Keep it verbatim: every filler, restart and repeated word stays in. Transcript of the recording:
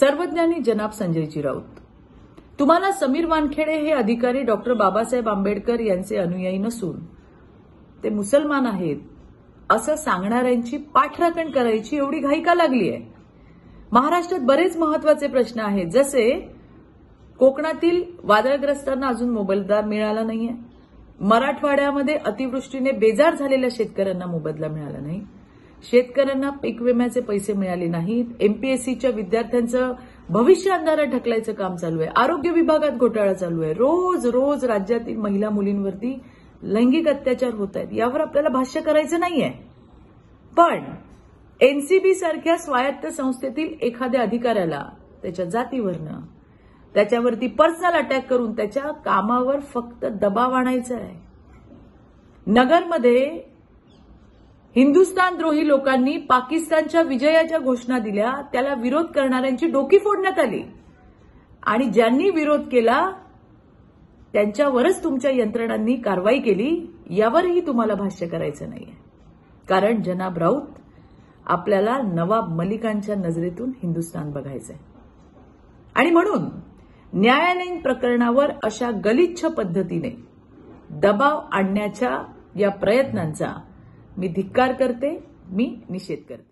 सर्वज्ञानी जनाब संजयजी राऊत. तुम्हाला समीर वानखेडे हे अधिकारी डॉ बाबा साहब आंबेडकर यांचे अनुयायी नसून ते मुसलमान आहेत असं सांगणाऱ्यांची पाठराखण करायची एवढी घाई का लागली आहे. महाराष्ट्रात बरेच महत्वाचे प्रश्न आहेत, जसे कोकणातील वादळग्रस्तांना अजून मोबदला मिळाला नाहीये, मराठवाड्यामध्ये अतिवृष्टीने बेजार झालेल्या शेतकऱ्यांना मोबदला मिळाला नाही, शेतकऱ्यांना पीक विम्याचे पैसे मिळाले नाहीत, एमपीएससीच्या विद्यार्थ्यांचं भविष्य अंधारात ढकलायचं काम चालू आहे, आरोग्य विभागात घोटाळा चालू आहे, रोज रोज राज्यातील महिला मुलींवरती लैंगिक अत्याचार होत आहेत. यावर आपल्याला भाष्य करायचं नाहीये, पण एनसीबी सारख्या स्वायत्त संस्थेतील एखाद्या अधिकाऱ्याला त्याच्या जातीवरनं त्याच्यावरती पर्सनल अटॅक करून त्याच्या कामावर फक्त दबाव आणायचा आहे. नगरमध्ये हिंदुस्थान द्रोही लोकांनी पाकिस्तानच्या विजयाच्या घोषणा दिल्या, त्याला विरोध करणाऱ्यांची डोकी फोडण्यात आली आणि ज्यांनी विरोध केला त्यांच्यावरच तुमच्या यंत्रणांनी कारवाई केली. यावरही तुम्हाला भाष्य करायचं नाहीये, कारण जनाब राऊत आपल्याला नवाब मलिकांच्या नजरेतून हिंदुस्थान बघायचंय. आणि म्हणून न्यायालयीन प्रकरणावर अशा गलिच्छ पद्धतीने दबाव आणण्याच्या या प्रयत्नांचा मी धिक्कार करते, मी निषेध करते.